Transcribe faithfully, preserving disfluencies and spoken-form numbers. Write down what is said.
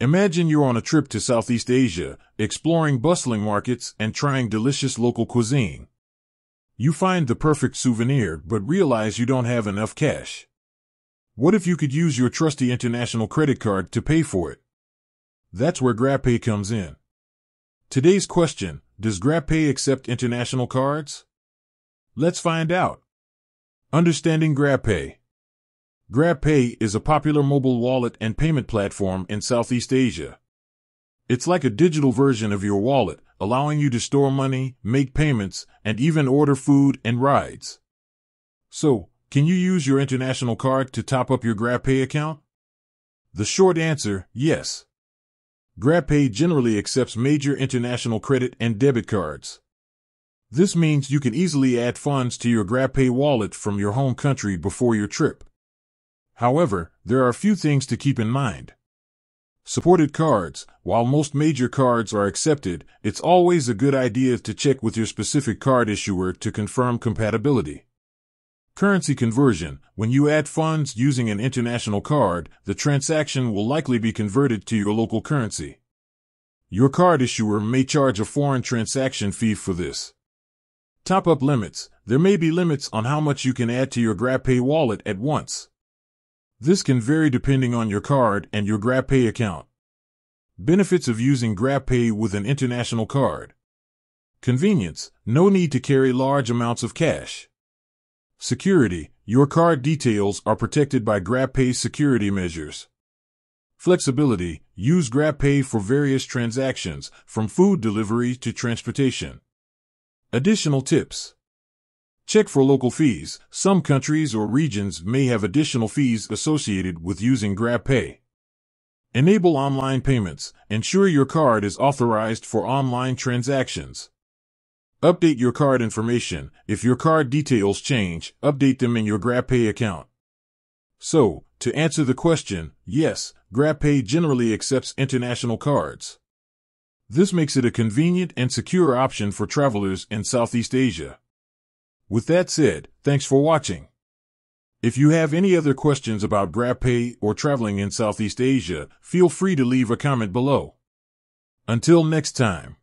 Imagine you're on a trip to Southeast Asia, exploring bustling markets and trying delicious local cuisine. You find the perfect souvenir but realize you don't have enough cash. What if you could use your trusty international credit card to pay for it? That's where GrabPay comes in. Today's question, does GrabPay accept international cards? Let's find out. Understanding GrabPay. GrabPay is a popular mobile wallet and payment platform in Southeast Asia. It's like a digital version of your wallet, allowing you to store money, make payments, and even order food and rides. So, can you use your international card to top up your GrabPay account? The short answer, yes. GrabPay generally accepts major international credit and debit cards. This means you can easily add funds to your GrabPay wallet from your home country before your trip. However, there are a few things to keep in mind. Supported cards. While most major cards are accepted, it's always a good idea to check with your specific card issuer to confirm compatibility. Currency conversion. When you add funds using an international card, the transaction will likely be converted to your local currency. Your card issuer may charge a foreign transaction fee for this. Top-up limits. There may be limits on how much you can add to your GrabPay wallet at once. This can vary depending on your card and your GrabPay account. Benefits of using GrabPay with an international card. Convenience. No need to carry large amounts of cash. Security. Your card details are protected by GrabPay's security measures. Flexibility. Use GrabPay for various transactions, from food delivery to transportation. Additional tips. Check for local fees. Some countries or regions may have additional fees associated with using GrabPay. Enable online payments. Ensure your card is authorized for online transactions. Update your card information. If your card details change, update them in your GrabPay account. So, to answer the question, yes, GrabPay generally accepts international cards. This makes it a convenient and secure option for travelers in Southeast Asia. With that said, thanks for watching. If you have any other questions about GrabPay or traveling in Southeast Asia, feel free to leave a comment below. Until next time.